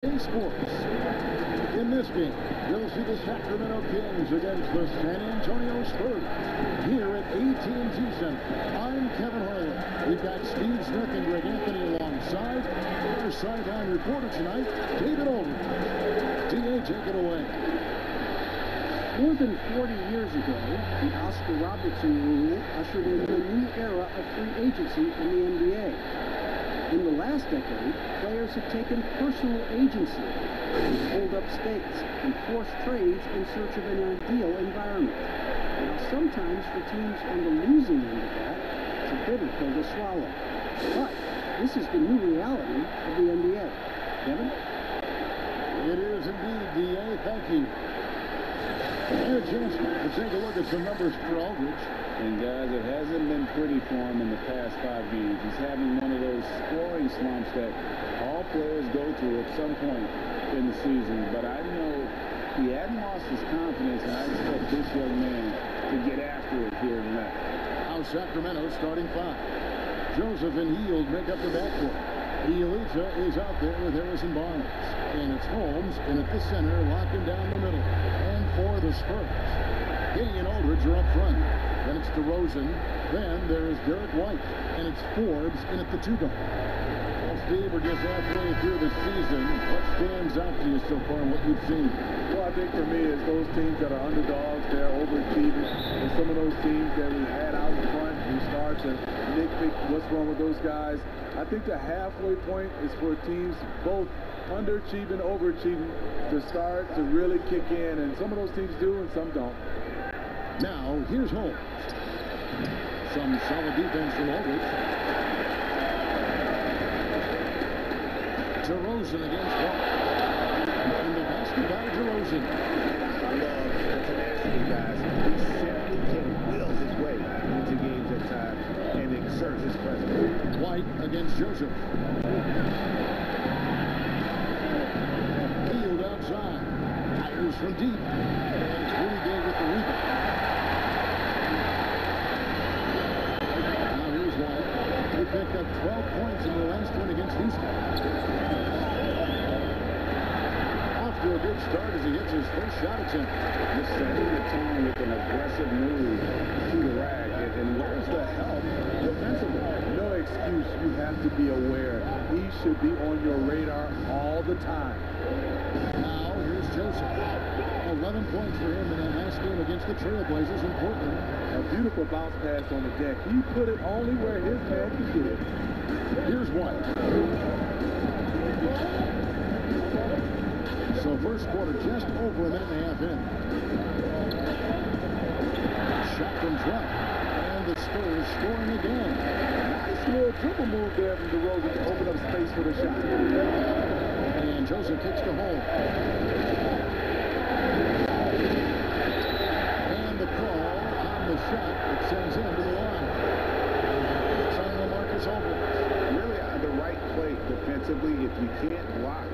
Sports. In this game, you'll see the Sacramento Kings against the San Antonio Spurs here at AT&T Center. I'm Kevin Harlan. We've got Steve Smith and Greg Anthony alongside. Our sideline reporter tonight, David Aldridge. DA, take it away. More than 40 years ago, the Oscar Robertson rule ushered in a new era of free agency in the NBA. In the last decade, players have taken personal agency, hold up stakes, and force trades in search of an ideal environment. Now, sometimes for teams on the losing end of that, it's a bitter pill to swallow. But this is the new reality of the NBA. Kevin? It is indeed, DA. Thank you. Here's Johnson to take a look at some numbers for Aldridge. And guys, it hasn't been pretty for him in the past 5 games. He's having one of those scoring slumps that all players go through at some point in the season. But I know he hadn't lost his confidence, and I expect this young man to get after it here tonight. Now Sacramento starting 5. Joseph and Hield make up the backcourt. Bjelica is out there with Harrison Barnes. And it's Holmes, and at the center, locking down the middle. And for the Spurs, Gay and Aldridge are up front. Then it's DeRozan. Then there is Derek White. And it's Forbes in at the 2-guard. Well, Steve, we're just halfway through the season. What stands out to you so far and what you've seen? Well, I think for me is those teams that are underdogs, they're overachieving. And some of those teams that we had out in front who start to nitpick what's wrong with those guys. I think the halfway point is for teams both underachieving, overachieving, to start to really kick in. And some of those teams do and some don't. Now, here's Holmes. Some solid defense from Aldridge. DeRozan against White. And the basket by DeRozan. I love the tenacity, guys. He simply can will his way into games at times and exerts his presence. White against Joseph. Field outside. Fires from deep. And Rudy Gay with the rebound. Picked up 12 points in the last one against Houston. Off to a good start as he hits his first shot attempt. Just setting the tone with an aggressive move to the rack. And where's the help defensively? No excuse. You have to be aware. He should be on your radar all the time. Now, here's Joseph. 11 points for him in that last game against the Trailblazers in Portland. A beautiful bounce pass on the deck. He put it only where his man could get it. Here's White. So first quarter just over a minute and a half in. Shot from 12. And the Spurs scoring again. Nice little triple move there from DeRozan to open up space for the shot. And Joseph kicks to Holmes. And the call on the shot that sends him to the line. It's on LaMarcus Aldridge. Really on the right play defensively. If you can't block,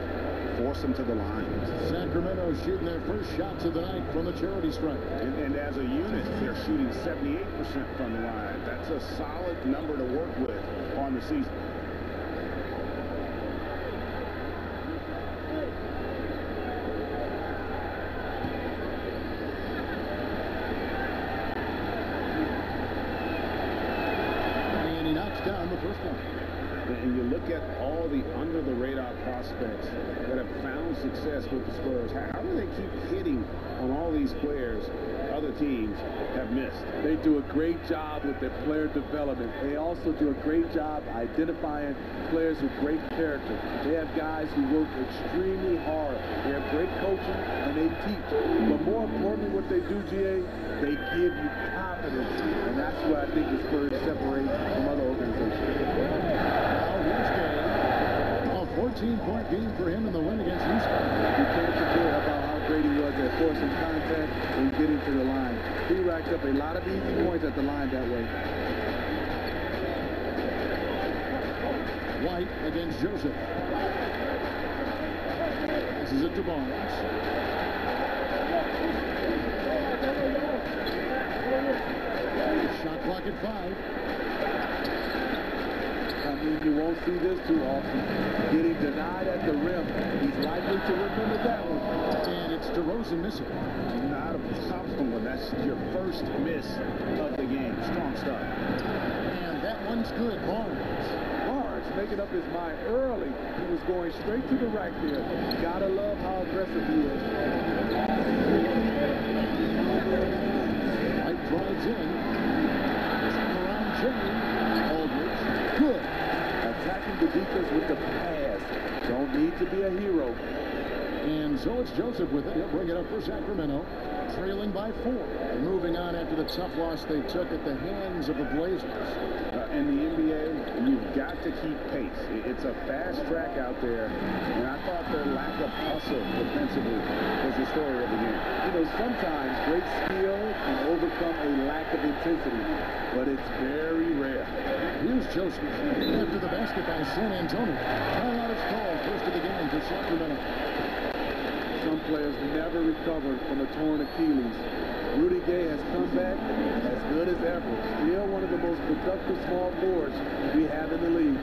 force him to the line. Sacramento shooting their first shots of the night from the charity stripe. And as a unit, they're shooting 78% from the line. That's a solid number to work with on the season. And you look at all the under-the-radar prospects that have found success with the Spurs. How do they keep hitting on all these players other teams have missed? They do a great job with their player development. They also do a great job identifying players with great character. They have guys who work extremely hard. They have great coaching, and they teach. But more importantly, what they do, GA, they give you confidence. And that's what I think the Spurs separate from other organizations. 14-point game for him in the win against Houston. You can't forget about how great he was at forcing contact and getting to the line. He racked up a lot of easy points at the line that way. White against Joseph. This is it to Barnes. Shot clock at 5. something you won't see this too often. Getting denied at the rim. He's likely to remember that one. And it's DeRozan missing. Not a problem when that's your first miss of the game. Strong start. And that one's good. Barnes making up his mind early. He was going straight to the rack there. Gotta love how aggressive he is. White drives in. Around Jimmy. Good. Attacking the defense with the pass. Don't need to be a hero. And so it's Joseph with it. He'll bring it up for Sacramento. Trailing by 4. And moving on after the tough loss they took at the hands of the Blazers. In the NBA, you've got to keep pace. It's a fast track out there. And I thought their lack of hustle defensively was the story of the game. You know, sometimes great skill can overcome a lack of intensity. But it's very rare. Here's Joseph. After the basket by San Antonio. Timeout is called. First of the game for Sacramento. Some players never recovered from a torn Achilles. Rudy Gay has come back as good as ever. Still one of the most productive small forwards we have in the league.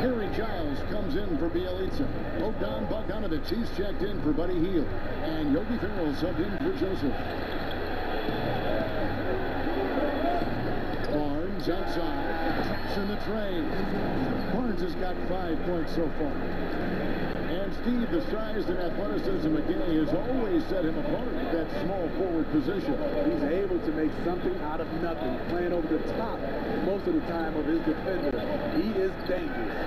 Harry Giles comes in for Bjelica. Boban Bogdanović, he's checked in for Buddy Hield. And Yogi Ferrell subbed in for Joseph. Barnes outside, taps in the train. Barnes has got 5 points so far. And Steve, the size and athleticism of Gay has always set him apart at that small forward position. He's able to make something out of nothing, playing over the top most of the time of his defender. He is dangerous.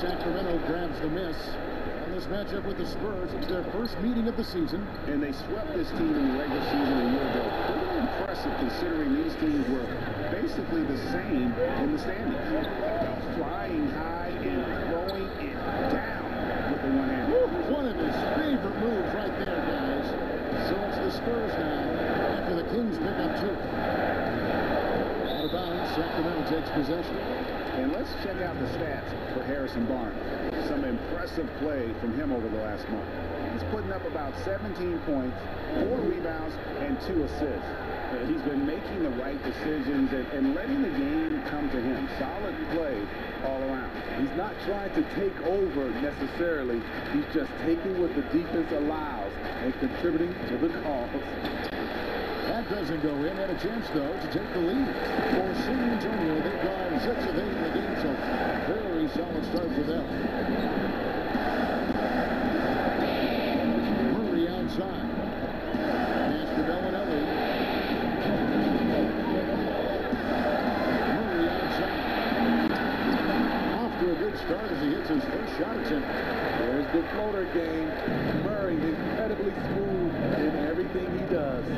Sacramento grabs the miss. And this matchup with the Spurs, it's their first meeting of the season. And they swept this team in the regular season a year ago. Pretty impressive considering these teams were basically the same in the standings. Flying high and throwing it down with the one hand. One of his favorite moves right there, guys. So it's the Spurs now after the Kings pick up 2. Sacramento takes possession. And let's check out the stats for Harrison Barnes. Some impressive play from him over the last month. He's putting up about 17 points, 4 rebounds, and 2 assists. He's been making the right decisions and letting the game come to him. Solid play all around. He's not trying to take over necessarily. He's just taking what the defense allows and contributing to the cause. That doesn't go in. Had a chance, though, to take the lead. For San Antonio, they've gone 6 of 8 in the game, so very solid start for them. Murray outside. Pass to Belinelli. Murray outside. Off to a good start as he hits his first shot attempt. There's the floater game. Murray incredibly smooth in everything he does.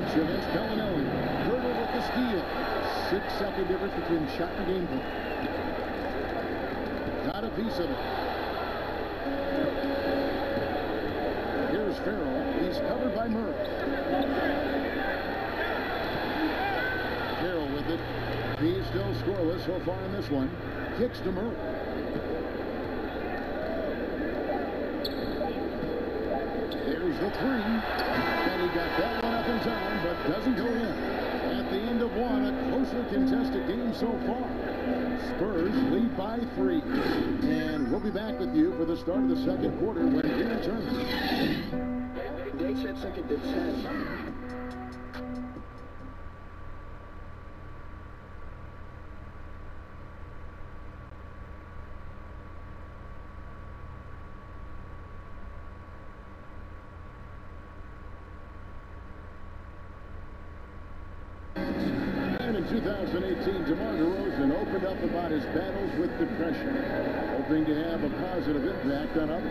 Against Belinelli. Gerber with the steal. 6-second difference between shot and game point. Got a piece of it. Here's Ferrell. He's covered by Murray. Ferrell with it. He's still scoreless so far in this one. Kicks to Murray. There's the 3. He got that one up in time, but doesn't go in. At the end of one, a closely contested game so far. Spurs lead by 3. And we'll be back with you for the start of the second quarter when we return. They said second to 10. 2018, DeMar DeRozan opened up about his battles with depression, hoping to have a positive impact on others.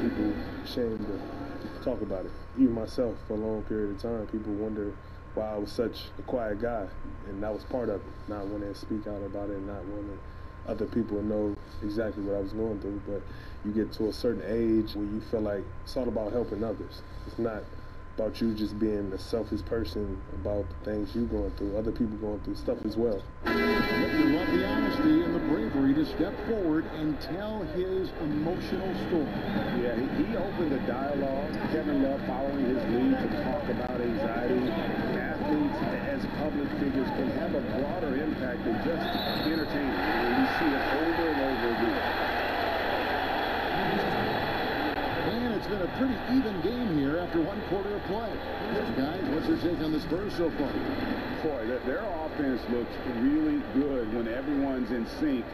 People ashamed to talk about it. Even myself, for a long period of time, people wonder why I was such a quiet guy, and that was part of it. Not wanting to speak out about it, and not wanting other people know exactly what I was going through. But you get to a certain age where you feel like it's all about helping others. It's not about you just being a selfish person about the things you're going through, other people going through stuff as well. You love the honesty and the bravery to step forward and tell his emotional story. Yeah, he opened the dialogue. Kevin Love following his lead to talk about anxiety. Athletes as public figures can have a broader impact than just entertainment. And you see it over and over again. It's been a pretty even game here after one quarter of play. Guys, what's your take on the Spurs so far? Boy, their offense looks really good when everyone's in sync.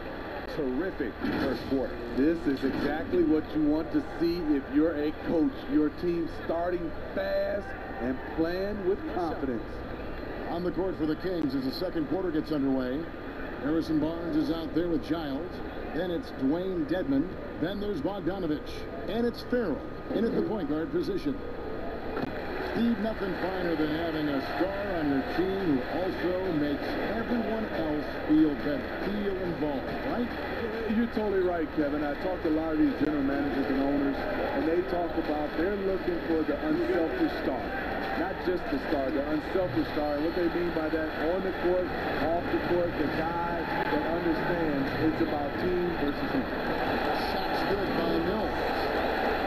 Terrific first quarter. This is exactly what you want to see if you're a coach. Your team starting fast and playing with confidence. On the court for the Kings as the second quarter gets underway. Harrison Barnes is out there with Giles. Then it's Dewayne Dedmon. Then there's Bogdanović. And it's Ferrell in at the point guard position. Steve, nothing finer than having a star on your team who also makes everyone else feel better, feel involved, right? You're totally right, Kevin. I talked to a lot of these general managers and owners, and they talk about they're looking for the unselfish star. Not just the star, the unselfish star. What they mean by that, on the court, off the court, the guy that understands it's about team versus him. Shots good by Mills.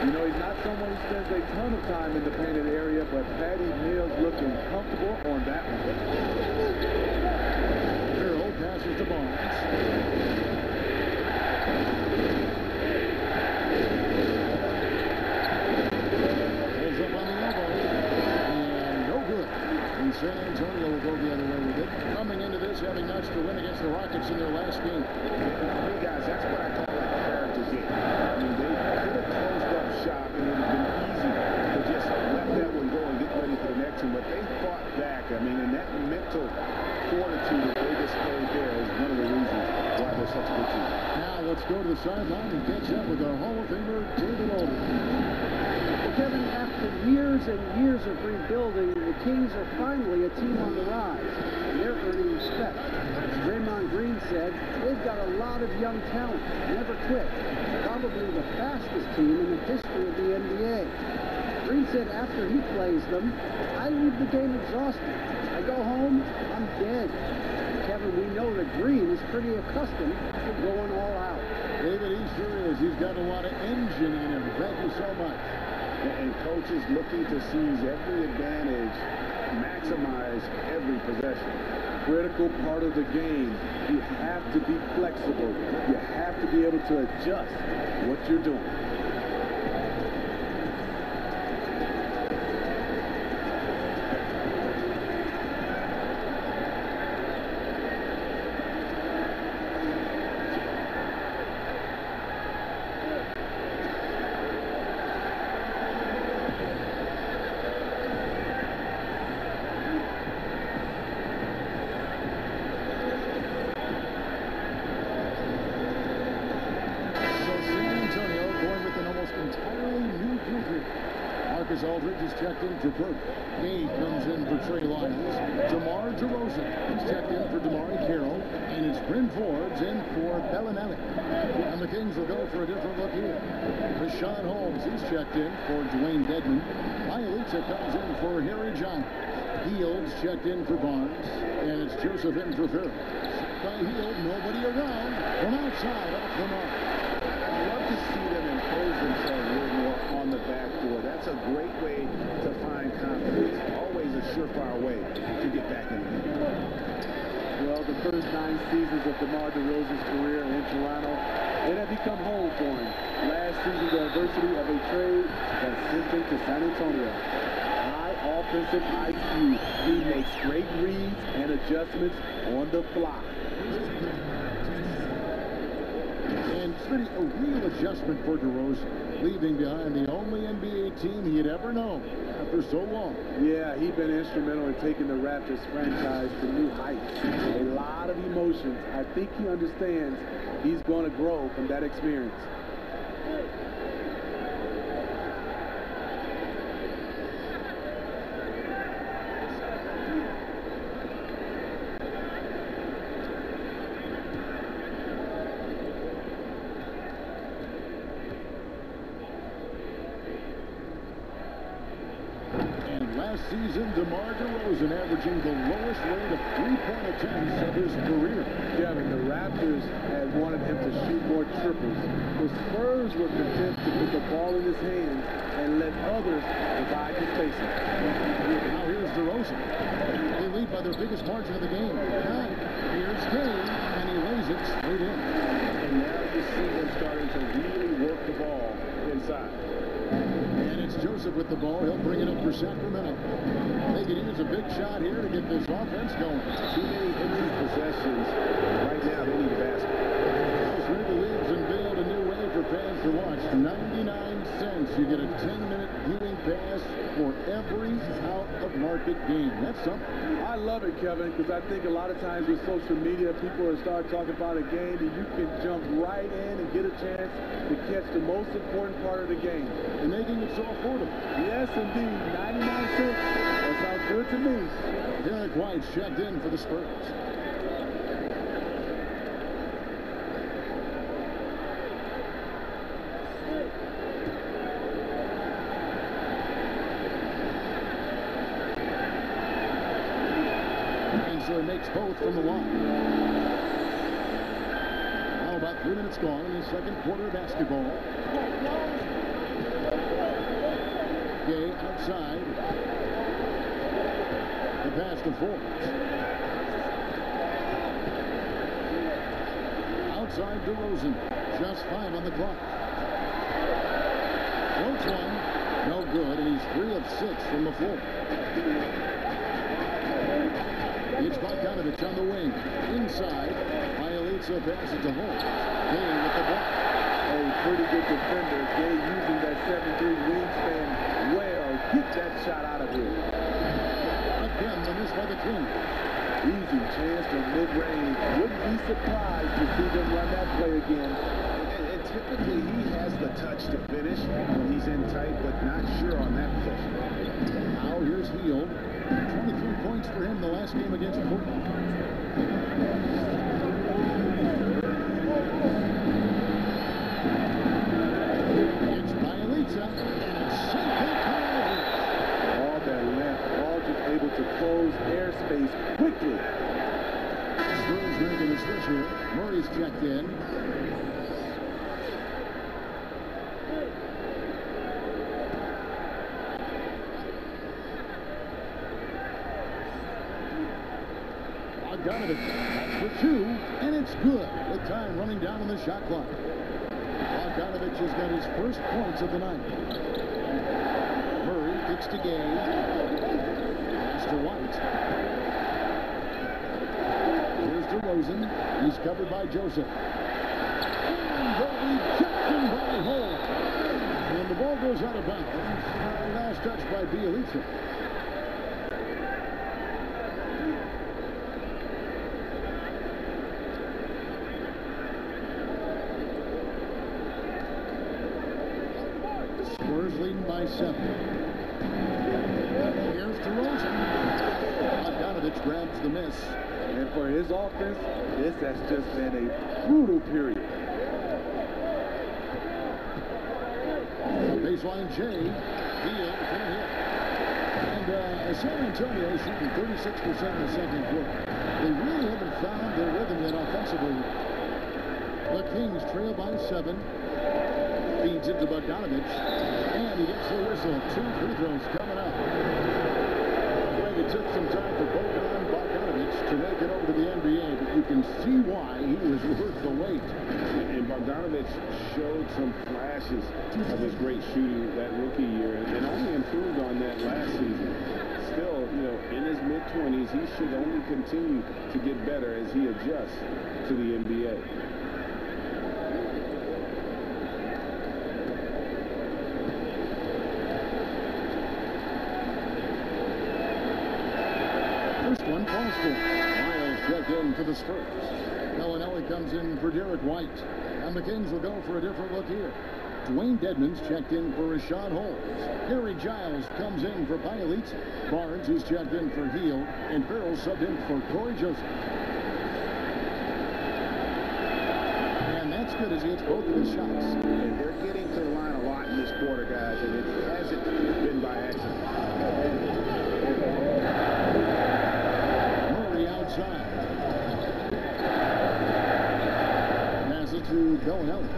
You know, he's not someone who spends a ton of time in the painted area, but Patty Mills looking comfortable on that one. Carroll passes to Barnes. San Antonio will go the other way with it. Coming into this, having notched the win against the Rockets in their last game. Hey guys, that's what I call like a character game. I mean, they could have closed up shop and it would have been easy to just let that one go and get ready for the next one. But they fought back. I mean, and that mental fortitude that they displayed there is one of the reasons why they're such a good team. Now let's go to the sideline and catch up with our Hall of Famer, David Aldridge. Kevin, after years and years of rebuilding, the Kings are finally a team on the rise, and they're earning respect. As Draymond Green said, they've got a lot of young talent, never quit, probably the fastest team in the history of the NBA. Green said after he plays them, I leave the game exhausted. I go home, I'm dead. Kevin, we know that Green is pretty accustomed to going all out. David, he sure is. He's got a lot of engine in him. Thank you so much. And coaches looking to seize every advantage, maximize every possession. Critical part of the game, you have to be flexible. You have to be able to adjust what you're doing. For Burke. Gay comes in for Trey Lyles. Jamar DeRozan is checked in for Damari Carroll. And it's Bryn Forbes in for Belinelli. And the Kings will go for a different look here. Rashawn Holmes is checked in for Dewayne Dedmon. Bjelica comes in for Harry Giles. Hield's checked in for Barnes. And it's Joseph in for Ferrell. By Hield, nobody around. From outside off the mark. I'd love to see them impose themselves a little more on the backboard. That's a great way to find confidence. Always a surefire way to get back in the game. Well, the first 9 seasons of DeMar DeRozan's career in Toronto, it had become home for him. Last season, the adversity of a trade that sent him to San Antonio. High offensive IQ. He makes great reads and adjustments on the fly. It's been a real adjustment for DeRozan, leaving behind the only NBA team he had ever known after so long. Yeah, he'd been instrumental in taking the Raptors franchise to new heights. A lot of emotions. I think he understands he's going to grow from that experience. Season, DeMar DeRozan averaging the lowest rate of three-point attempts of his career. Devin, the Raptors had wanted him to shoot more triples. The Spurs were content to put the ball in his hands and let others provide the spacing. Now here's DeRozan. They lead by their biggest margin of the game. Now here's Gay, and he lays it straight in. And now you see them starting to really work the ball inside. Joseph with the ball. He'll bring it up for Sacramento. They could use a big shot here to get this offense going. Too many empty possessions. Right now, they need a basket. This really leaves and build a new way for fans to watch. 99 cents. You get a 10-minute viewing pass for every out-of-market game. That's something. I love it, Kevin, because I think a lot of times with social media, people will start talking about a game, and you can jump right in and get a chance to catch the most important part of the game. And they can get so affordable. Yes, indeed. 99 cents. That sounds good to me. Derek White checked in for the Spurs. And so he makes both from the line. Now about 3 minutes gone in the second quarter of basketball. Gay outside. The pass to Forbes. Outside DeRozan. Just 5 on the clock. Floats one. No good. And he's 3 of 6 from the floor. It's Bogdanović on the wing. Inside. Violates a pass to Holmes. Gay with the block. A pretty good defender. Gay using that 7-3 wingspan. Get that shot out of here. Again, the miss by the Kings. Easy chance to mid-range. Wouldn't be surprised to see them run that play again. And typically he has the touch to finish when he's in tight, but not sure on that push. Now here's Hield. 23 points for him the last game against Portland. It's Bjelica. To close airspace quickly. Spurs making the switch here. Murray's checked in. Bogdanović for 2, and it's good with time running down on the shot clock. Bogdanović has got his first points of the night. Murray kicks to Gay. To White. Here's DeRozan. He's covered by Joseph. And the rejection by Holmes. And the ball goes out of bounds. Last touch by Bjelica. Spurs leading by 7. Grabs the miss, and for his offense, this has just been a brutal period. Baseline J, Hield for him. And San Antonio shooting 36% in the second quarter. They really haven't found their rhythm yet offensively. The Kings trail by 7. Feeds it to Bogdanović, and he gets the whistle. 2 free throws coming up. It took some time for Boban Bogdanović to make it over to the NBA, but you can see why he was worth the wait. And Bogdanović showed some flashes of his great shooting that rookie year, and only improved on that last season. Still, you know, in his mid-20s, he should only continue to get better as he adjusts to the NBA. distance. Miles checked in for the Spurs. Belinelli comes in for Derek White. And the Kings will go for a different look here. Dewayne Dedmon's checked in for Rashad Holmes. Harry Giles comes in for Bjelica. Barnes is checked in for Hield. And Ferrell subbed in for Corey Joseph. And that's good as he hits both of his shots. And they're getting to the line a lot in this quarter, guys, and it hasn't been by accident. Murray outside. Pass it to Belinelli.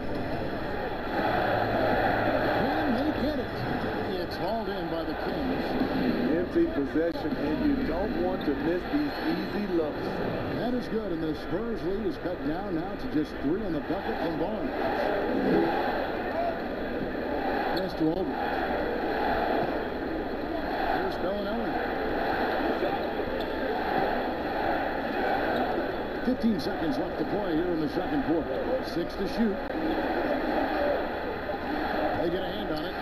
Hauled in by the Kings. Empty possession, and you don't want to miss these easy looks. That is good, and the Spurs lead is cut down now to just 3 on the bucket from Barnes. Pass to Aldridge. Here's Belinelli. 15 seconds left to play here in the second quarter. 6 to shoot. They get a hand on it.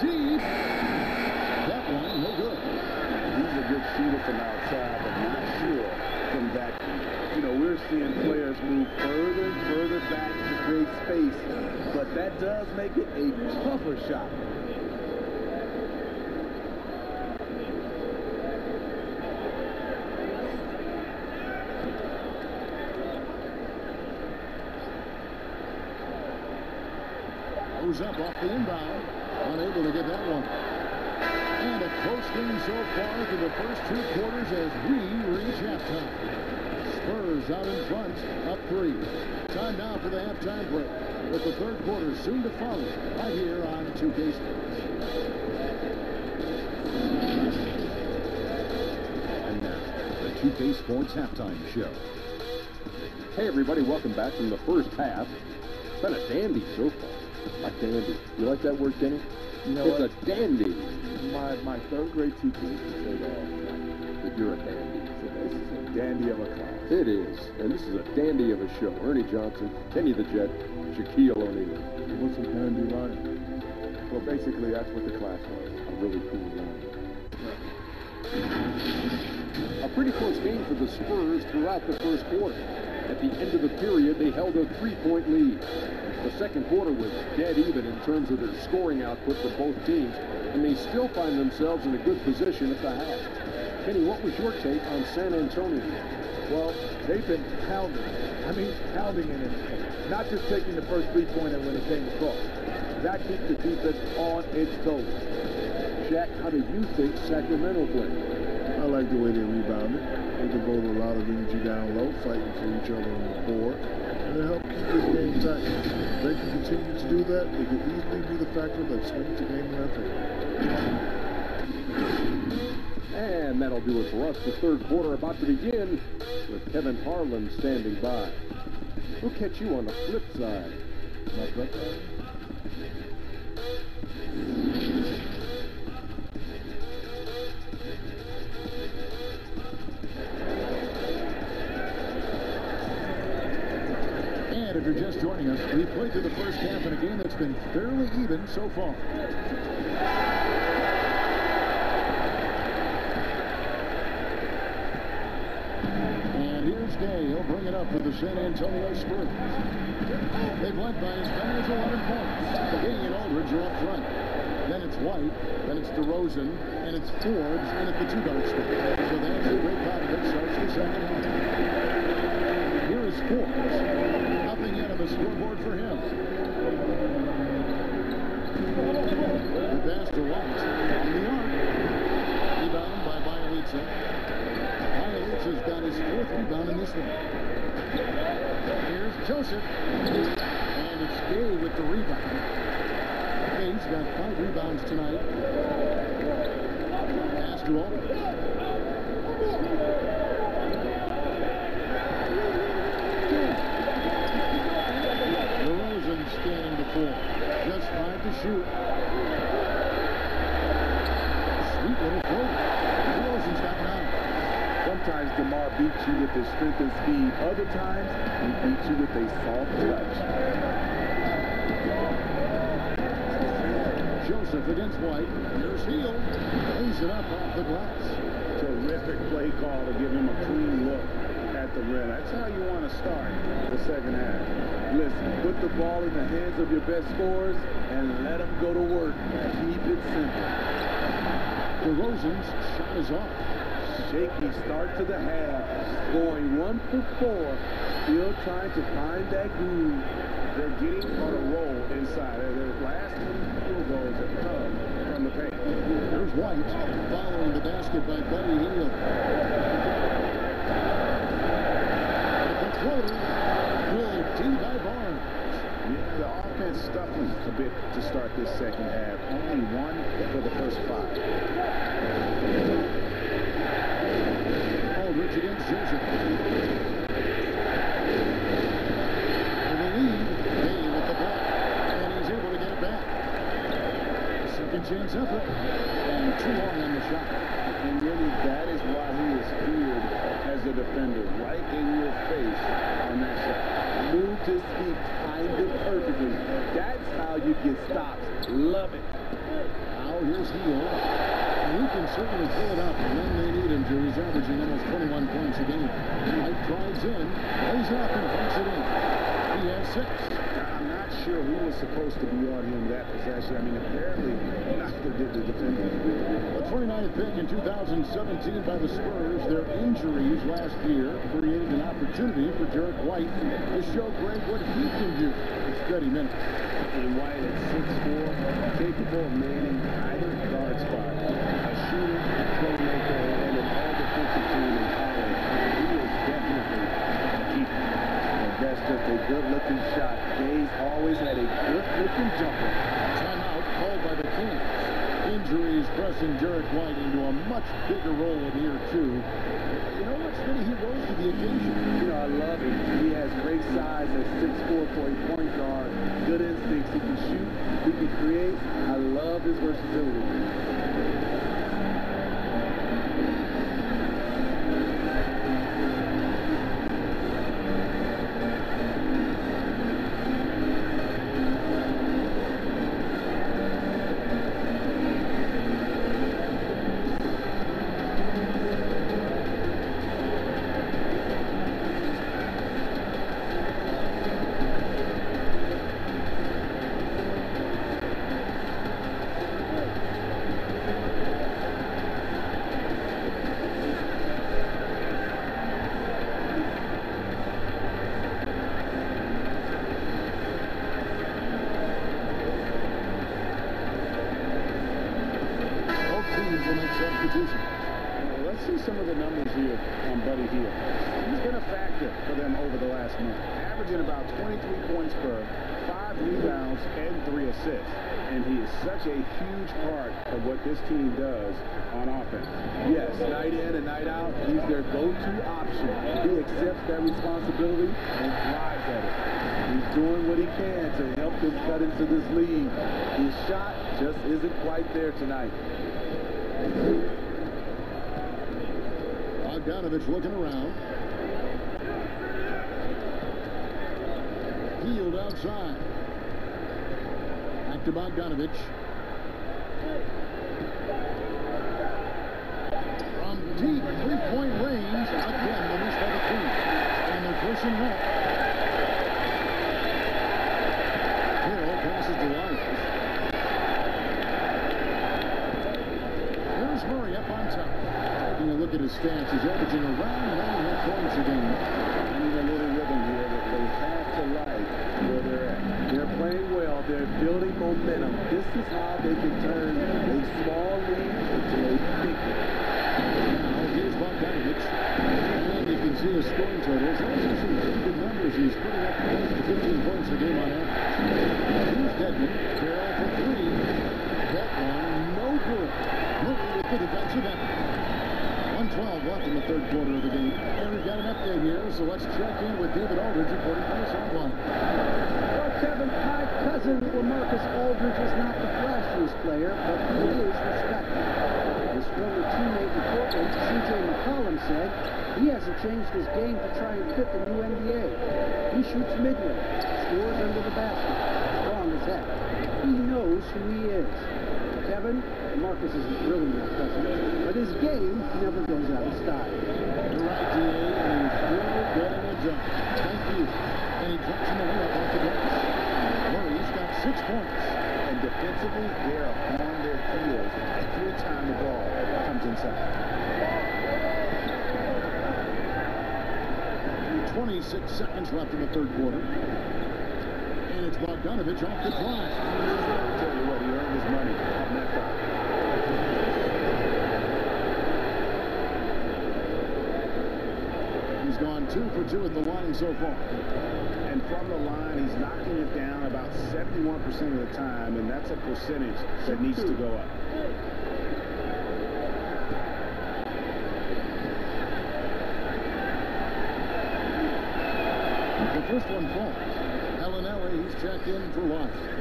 Deep. That one, no good. He's a good shooter from outside, but not sure from that. You know, we're seeing players move further and further back to create space, but that does make it a tougher shot. Goes up off the inbound. Unable to get that one. And a close game so far through the first 2 quarters as we reach halftime. Spurs out in front, up 3. Time now for the halftime break, with the third quarter soon to follow, right here on 2K Sports. And now, the 2K Sports Halftime Show. Hey everybody, welcome back from the first half. It's been a dandy so far. A dandy. You like that word, Kenny? You know it's what? A dandy. My third-grade teacher said that you're a dandy. So this is a dandy of a class. It is. And this is a dandy of a show. Ernie Johnson, Kenny the Jet, Shaquille O'Neal. What's a dandy like? Well, basically, that's what the class was. A really cool one. Yeah. A pretty close game for the Spurs throughout the first quarter. At the end of the period, they held a 3-point lead. The second quarter was dead even in terms of their scoring output for both teams, and they still find themselves in a good position at the half. Kenny, what was your take on San Antonio? Well, they've been pounding. I mean, pounding in it. Not just taking the first three-pointer when it came across. That keeps the defense on its toes. Jack, how do you think Sacramento played? I like the way they rebounded. They devoted a lot of energy down low, fighting for each other on the board, and it helped keep this game tight. They can continue to do that. They could easily be the factor that swings the game in their favor. And that'll do it for us. The third quarter about to begin with Kevin Harlan standing by. We'll catch you on the flip side. My flip side? If you're just joining us, we played through the first half in a game that's been fairly even so far. And here's Gay. He'll bring it up for the San Antonio Spurs. They've led by as many as 11 points. Gay and Aldridge are up front. Then it's White, then it's DeRozan, and it's Forbes, and it's the two-guard spot. So that's the great Bogdanović starts the second half. Here is Forbes. Out of the scoreboard for him. The pass to White on the arc. Rebound by Bjelica. Bjelica's got his 4th rebound in this one. Here's Joseph, and it's Gay with the rebound. Gay's got 5 rebounds tonight. Pass to Aldridge. Just 5 to shoot. Sweet little throw. DeRozan's got 9. Sometimes Jamar beats you with his strength and speed. Other times, he beats you with a soft touch. Joseph against White. There's Hield. Lays it up off the glass. So terrific play call to give him a clean look at the rim. That's how you want to start the second half. Listen, put the ball in the hands of your best scorers and let them go to work. Keep it simple. DeRozan's shot is off. Shaky start to the half. Going 1 for 4. Still trying to find that groove. They're getting on a roll inside. Their last field goals have come from the paint. Here's White following the basket by Buddy Hield. The floater drilled in by Barnes. Yeah, the offense stuffing a bit to start this second half. Only 1 for the first 5. Aldridge against Joseph. Chance effort and too long on the shot, and really that is why he is feared as a defender. Right in your face on that shot, moved his feet kind of perfectly. That's how you get stops. Love it. Now here's Hield. He can certainly pull it up when they need him to. He's averaging almost 21 points a game. White drives in, plays up, and puts it in. He has 6. Not sure who was supposed to be on him that possession. I mean, apparently neither did the defender. The 29th pick in 2017 by the Spurs. Their injuries last year created an opportunity for Derek White to show Greg what he can do in steady minutes. And White at 6'4", capable of manning either guard spot. A shooter, a playmaker, and an all-defensive team in college. He is definitely a keeper. And that's just a good-looking shot. Gay's always had a good-looking jumper. Timeout called by the Kings. Injuries pressing Derek White into a much bigger role in year 2. You know what's funny? He rose to the occasion. You know, I love him. He has great size at 6'4" for a point guard. Good instincts. He can shoot. He can create. I love his versatility. Tonight. Bogdanović looking around. Hield outside. Back to Bogdanović. From deep three-point range, again the miss by the team. And they're pushing up. Hill passes to White. Murray up on top. Taking a look at his stats, he's averaging around 9.5 points a game. I need a little rhythm here that they have to like where they're at. They're playing well. They're building momentum. This is how they can turn a small lead into a big one. Now here's Bogdanović. And you can see his scoring totals. Also some pretty good numbers. He's putting up close to 15 points a game on average. Here's Dedmon. Ferrell for 3. That one, no good. The defensive end. 1:12 left in the third quarter of the game. And we've got an update here, so let's check in with David Aldridge reporting from the sideline. Well, Kevin, my cousin LaMarcus Aldridge is not the flashiest player, but he is respected. His former teammate in Portland, C.J. McCollum, said he hasn't changed his game to try and fit the new NBA. He shoots mid-range, scores under the basket, strong as heck. He knows who he is. Kevin, and Marcus is really not present, but his game never goes out of style. You're right, DA, and he's really good at a jump. Thank you. And he drops in the way off the glass. Murray's got 6 points. And defensively, they're on their heels. Every time the ball comes inside. 26 seconds left in the third quarter. And it's Bogdanović off the glass. I'll tell you what, he earned his money on that foul. He's gone 2 for 2 at the line so far. And from the line, he's knocking it down about 71% of the time, and that's a percentage that needs to go up. The first one falls. Allen, he's checked in for Washington.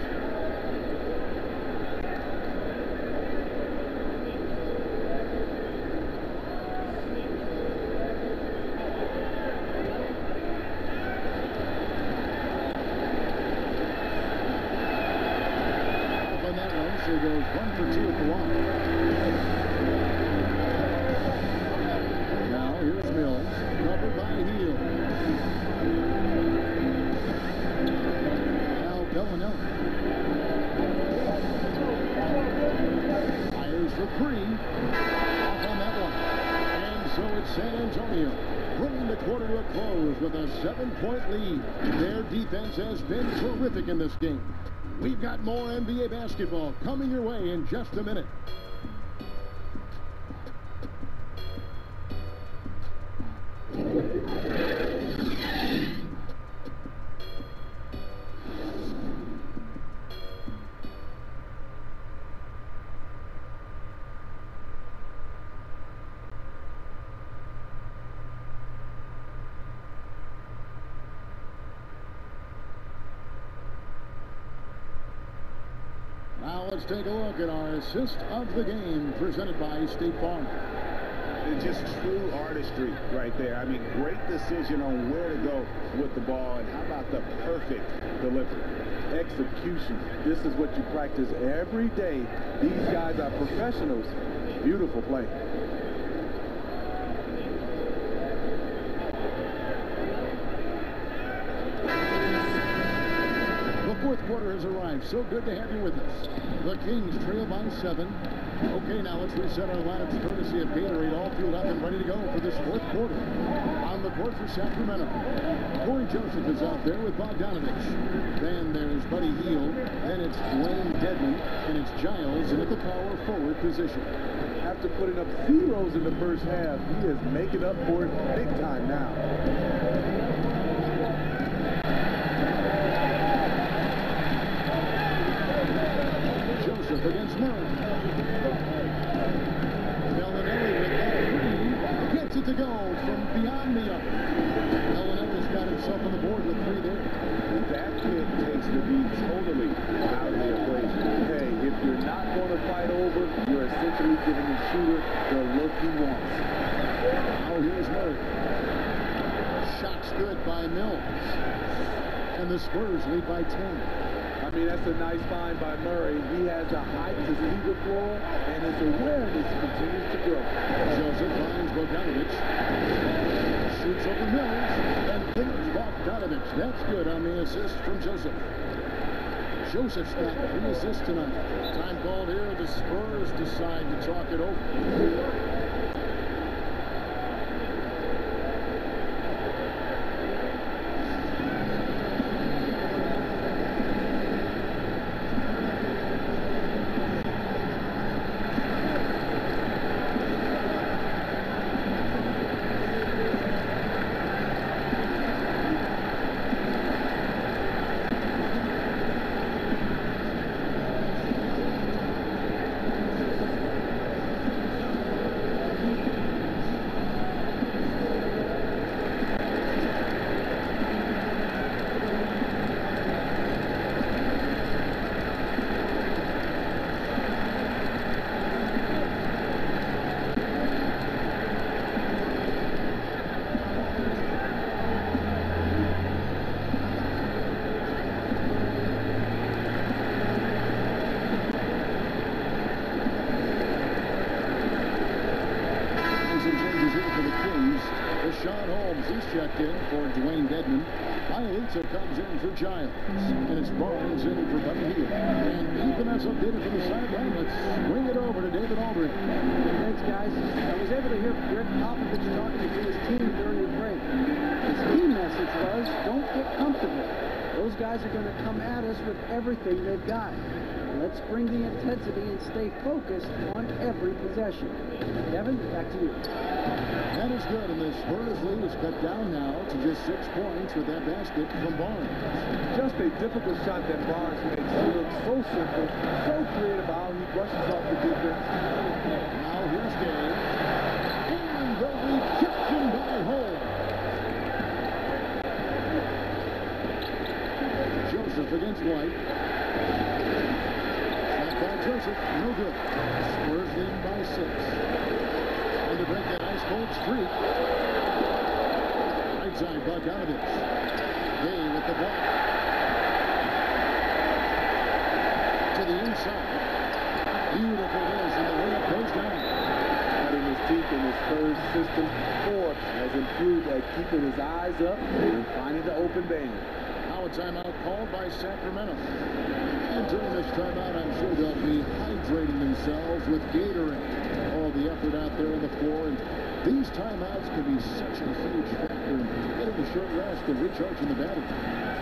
Has been terrific in this game. We've got more NBA basketball coming your way in just a minute. Let's take a look at our assist of the game presented by State Farm. It's just true artistry right there. I mean, great decision on where to go with the ball, and how about the perfect delivery. Execution. This is what you practice every day. These guys are professionals. Beautiful play. Quarter has arrived. So good to have you with us. The Kings trail by 7. Okay, now let's reset our lineups courtesy of Gatorade, all fueled up and ready to go for this fourth quarter. On the court for Sacramento, Corey Joseph is out there with Bogdanović. Then there's Buddy Hield. Then it's Dewayne Dedmon, and it's Giles, and at the power forward position. After putting up zeros in the first half, he is making up for it big time now. Against Murray. Belinelli with that three. Gets it to go from beyond the arc. Belinelli's got himself on the board with 3 there. That kid takes the beat totally out of the equation. Hey, if you're not going to fight over, you're essentially giving the shooter the look he wants. Now here's Murray. Shots good by Mills. And the Spurs lead by 10. I mean, that's a nice find by Murray. He has a height to see the floor, and his awareness continues to grow. Joseph finds Bogdanović, shoots over Mills, and fingers Bogdanović. That's good on the assist from Joseph. Joseph's got 3 assists tonight. Time called here. The Spurs decide to talk it over. out Holmes. He's checked in for Dewayne Dedmon. Bjelica comes in for Giles. And it's Barnes in for Buddy Hield. And even as I'm did it from the sideline, let's swing it over to David Aldridge. Thanks, guys. I was able to hear Greg Popovich talking to his team during the break. His key message was, don't get comfortable. Those guys are going to come at us with everything they've got. Let's bring the intensity and stay focused on every possession. Kevin, back to you. That is good, and the Spurs lead is cut down now to just 6 points with that basket from Barnes. Just a difficult shot that Barnes makes. He looks so simple, so creative how he brushes off the defense. Now here's Gay. And the rejection by Holmes. Joseph against White. Joseph, no good. Spurs in by 6. And to break that ice-cold streak. Right side, Bogdanović. Gay with the ball. To the inside. Beautiful miss, and the layup goes down. Cutting his teeth in his Spurs system. Forbes has improved at keeping his eyes up and finding the open band. Now a timeout called by Sacramento. And during this timeout, I'm sure they'll be hydrating themselves with Gatorade. All the effort out there on the floor. And these timeouts can be such a huge factor in getting a short rest and recharging the battery.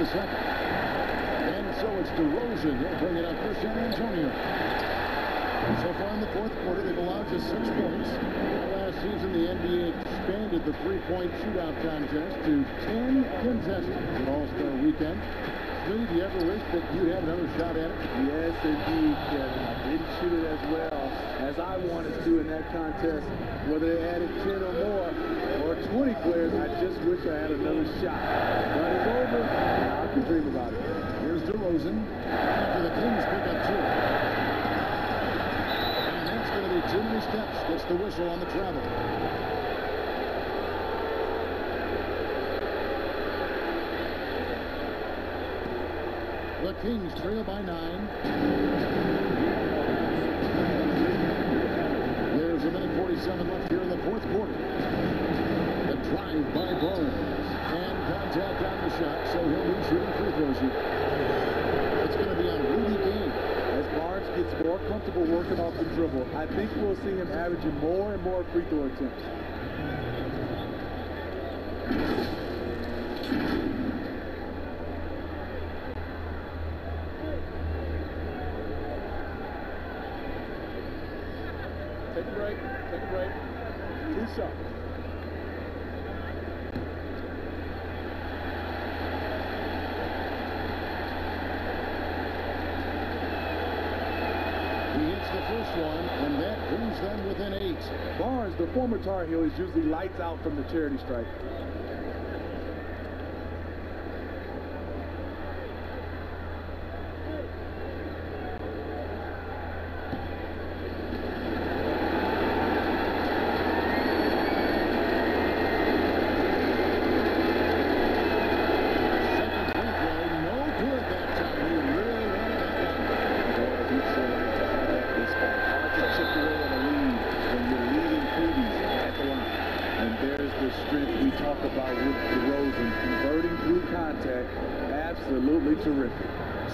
And so it's DeRozan. He'll bring it up for San Antonio. So far in the fourth quarter, they've allowed just 6 points. Last season, the NBA expanded the three-point shootout contest to 10 contestants at All-Star Weekend. Steve, you ever wish that you'd had another shot at it? Yes, indeed, Kevin. I didn't shoot it as well as I wanted to in that contest. Whether they added 10 or more or 20 players, I just wish I had another shot. But it's over. Now I can dream about it. Here's DeRozan after the Kings pick up 2. Gets the whistle on the travel. The Kings trail by 9. There's a minute 47 left here in the fourth quarter. The drive by Barnes. And contact on the shot, so he'll be shooting free throws here. It's going to be a really game. Gets more comfortable working off the dribble. I think we'll see him averaging more and more free throw attempts. Take a break. Take a break. Two shots. One, and that brings them within 8. Barnes, the former Tar Heel, is usually lights out from the charity stripe.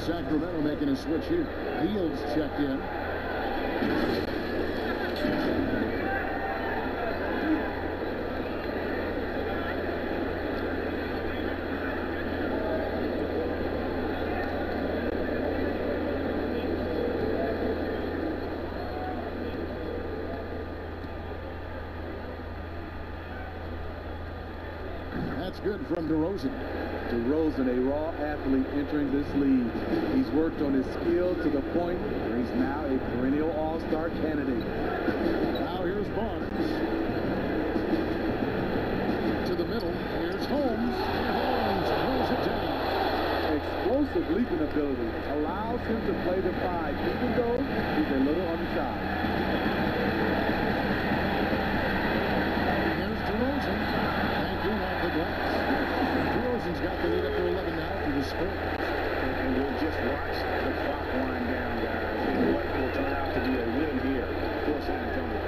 Sacramento making a switch here. Hield's checked in. That's good from DeRozan. DeRozan, a raw athlete entering this league. He's worked on his skill to the point where he's now a perennial all-star candidate. Now here's Barnes. To the middle, here's Holmes. And Holmes pulls it down. Explosive leaping ability allows him to play the 5, even though he's a little on the side. Here's DeRozan. Thank you, off the glass. DeRozan's got the lead up to 11 now for the Spurs. And we'll just watch the clock wind down, guys. And what will turn out to be a win here for San Antonio.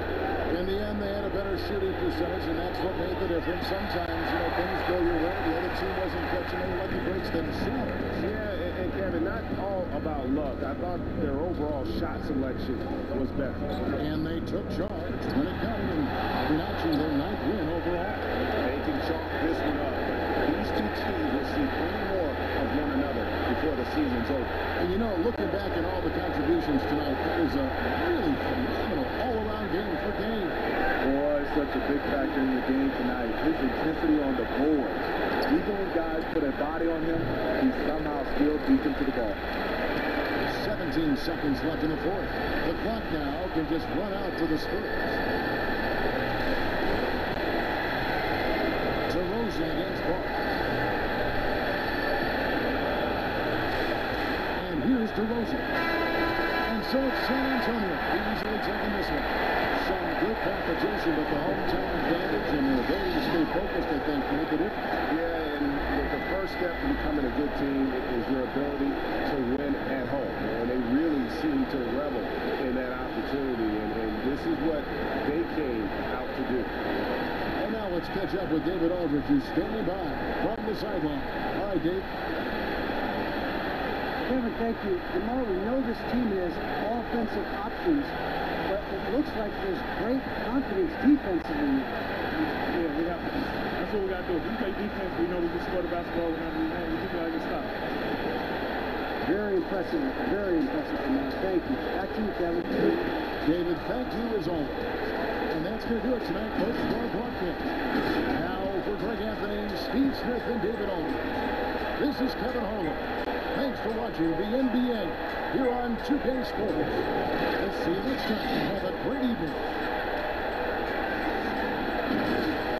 In the end, they had a better shooting percentage, and that's what made the difference. Sometimes, you know, things go your way. The other team wasn't catching any lucky breaks themselves. Yeah, and Kevin, not all about luck. I thought their overall shot selection was better. And they took charge when it counted, and Bogdanović, their 9th win overall. They can chalk this one up. These two teams will see plenty more of one another before the season's over. And you know, looking back at all the contributions tonight, that was a really phenomenal all-around game for Gay. Boy, such a big factor in the game tonight. His intensity on the board. Even when guys put a body on him, he somehow still beats him to the ball. 17 seconds left in the fourth. The clock now can just run out to the Spurs. DeRozan against Barnes. And here's DeRozan. And so it's San Antonio easily taking this one. Some good competition, but the hometown advantage and their ability to stay focused, I think, made the difference. Yeah, and the first step to becoming a good team is your ability to win at home. And they really seem to revel in that opportunity. And this is what they came out to do. Let's catch up with David Aldridge, who's standing by from the sideline. All right, Dave. Kevin, thank you. Tomorrow, we know this team has offensive options, but it looks like there's great confidence defensively. Yeah, we have to. That's what we got to do. If we play defense, we know we can score the basketball. We got to get stopped. Very impressive tonight. Thank you. Back to you, Kevin. David, thank you as always. And that's going to do it tonight, post-score broadcast. Now for Greg Anthony, Steve Smith, and David Aldridge. This is Kevin Harlan. Thanks for watching the NBA here on 2K Sports. Let's see you next time. Have a great evening.